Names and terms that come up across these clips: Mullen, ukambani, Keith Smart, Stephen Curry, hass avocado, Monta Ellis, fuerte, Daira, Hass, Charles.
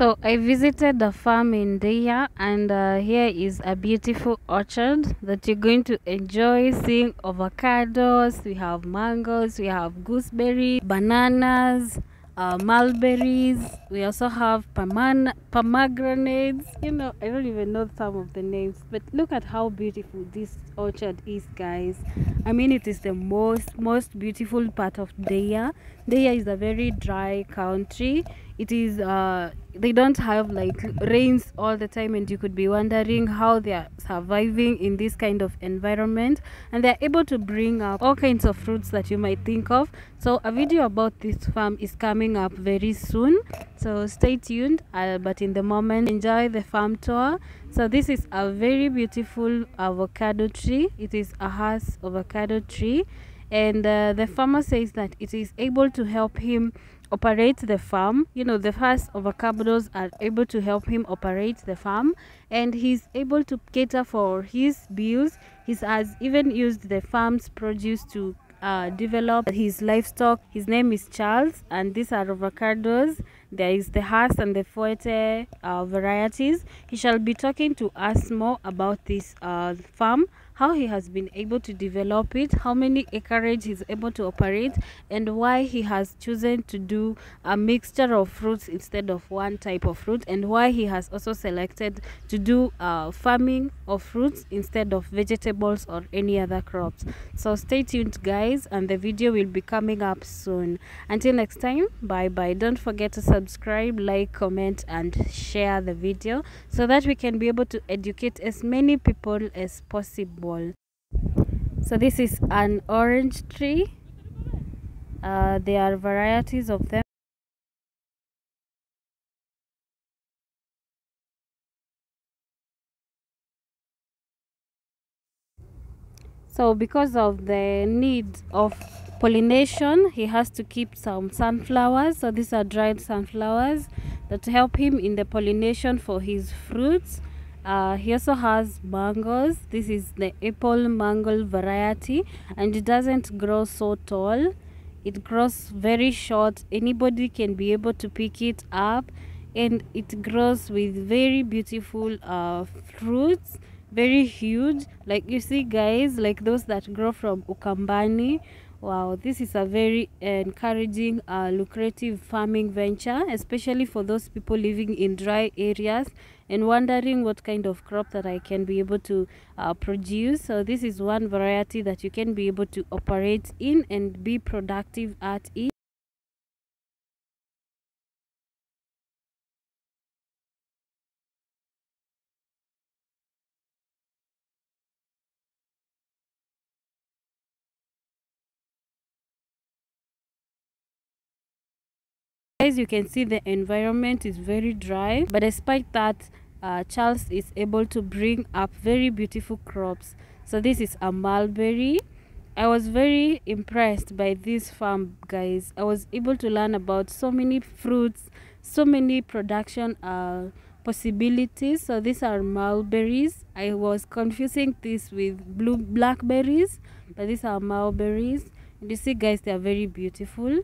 So I visited the farm in Daira, and here is a beautiful orchard that you're going to enjoy seeing avocados. We have mangoes, we have gooseberries, bananas, mulberries. We also have pomegranates. You know, I don't even know some of the names, but look at how beautiful this orchard is, guys. I mean, it is the most beautiful part of Daira. Daira is a very dry country. It is they don't have like rains all the time, and you could be wondering how they are surviving in this kind of environment, and they're able to bring up all kinds of fruits that you might think of. So a video about this farm is coming up very soon, so stay tuned, but in the moment enjoy the farm tour. So this is a very beautiful avocado tree. It is a Hass avocado tree, and the farmer says that it is able to help him operate the farm. You know, the Hass avocados are able to help him operate the farm, and he's able to cater for his bills. He has even used the farm's produce to develop his livestock. His name is Charles, and these are avocados. There is the Hass and the Fuerte varieties. He shall be talking to us more about this farm, how he has been able to develop it, how many acreage he's able to operate, and why he has chosen to do a mixture of fruits instead of one type of fruit, and why he has also selected to do farming of fruits instead of vegetables or any other crops. So stay tuned, guys, and the video will be coming up soon. Until next time, bye bye. Don't forget to subscribe, like, comment, and share the video so that we can be able to educate as many people as possible. So this is an orange tree. There are varieties of them. So because of the need of pollination, he has to keep some sunflowers. So these are dried sunflowers that help him in the pollination for his fruits. He also has mangoes. This is the apple mango variety, and it doesn't grow so tall. It grows very short. Anybody can be able to pick it up, and it grows with very beautiful fruits, very huge, like you see, guys, like those that grow from ukambani. Wow, this is a very encouraging, lucrative farming venture, especially for those people living in dry areas and wondering what kind of crop that I can be able to produce. So this is one variety that you can be able to operate in and be productive at it. As you can see, the environment is very dry, but despite that, Charles is able to bring up very beautiful crops. So this is a mulberry. I was very impressed by this farm, guys. I was able to learn about so many fruits, so many production possibilities. So these are mulberries. I was confusing this with blackberries, but these are mulberries. And you see, guys, they are very beautiful.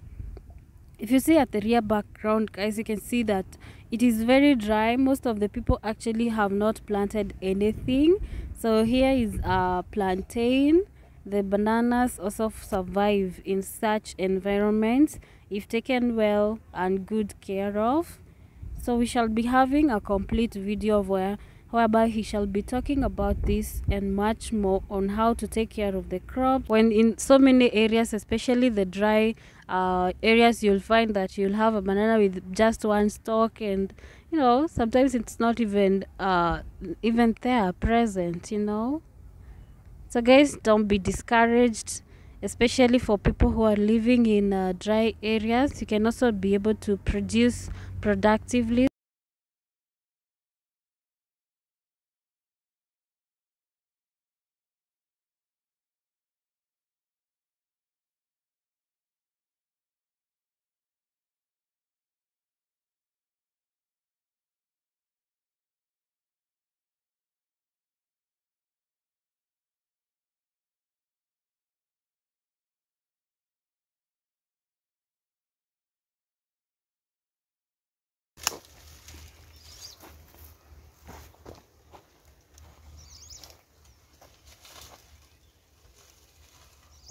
If you see at the rear background, guys, you can see that it is very dry. Most of the people actually have not planted anything. So here is a plantain. The bananas also survive in such environments if taken well and good care of. So we shall be having a complete video whereby he shall be talking about this and much more on how to take care of the crop. When in so many areas, especially the dry areas, you'll find that you'll have a banana with just one stalk, and you know, sometimes it's not even there present, you know. So guys, don't be discouraged, especially for people who are living in dry areas. You can also be able to produce productively.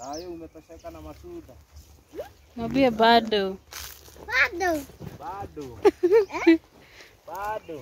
Hayo umetosheka na matunda. Mwambie bado. Bado. Bado. Bado.